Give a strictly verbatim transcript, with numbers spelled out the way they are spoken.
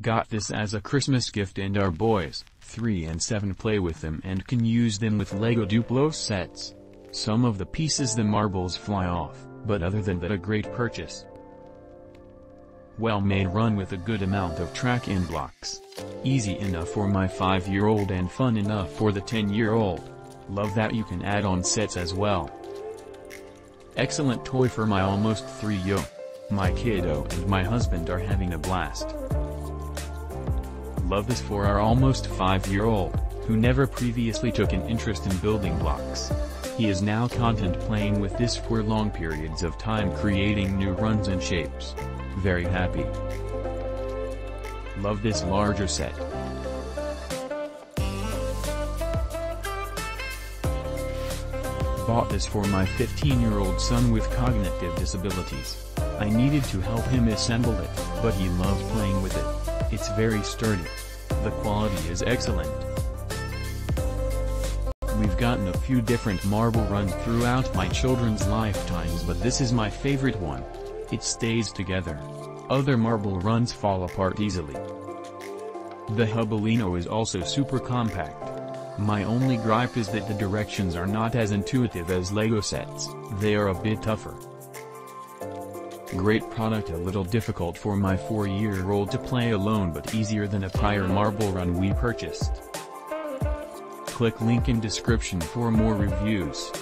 Got this as a Christmas gift and our boys, three and seven, play with them and can use them with LEGO Duplo sets. Some of the pieces, the marbles fly off, but other than that, a great purchase. Well made run with a good amount of track and blocks. Easy enough for my five year old and fun enough for the ten year old. Love that you can add on sets as well. Excellent toy for my almost three yo. My kiddo and my husband are having a blast. Love this for our almost five year old, who never previously took an interest in building blocks. He is now content playing with this for long periods of time, creating new runs and shapes. Very happy. Love this larger set. Bought this for my fifteen year old son with cognitive disabilities. I needed to help him assemble it, but he loves playing with it. It's very sturdy. The quality is excellent. We've gotten a few different marble runs throughout my children's lifetimes, but this is my favorite one. It stays together. Other marble runs fall apart easily. The Hubelino is also super compact. My only gripe is that the directions are not as intuitive as LEGO sets. They are a bit tougher. Great product, a little difficult for my four year old to play alone, but easier than a prior marble run we purchased. Click link in description for more reviews.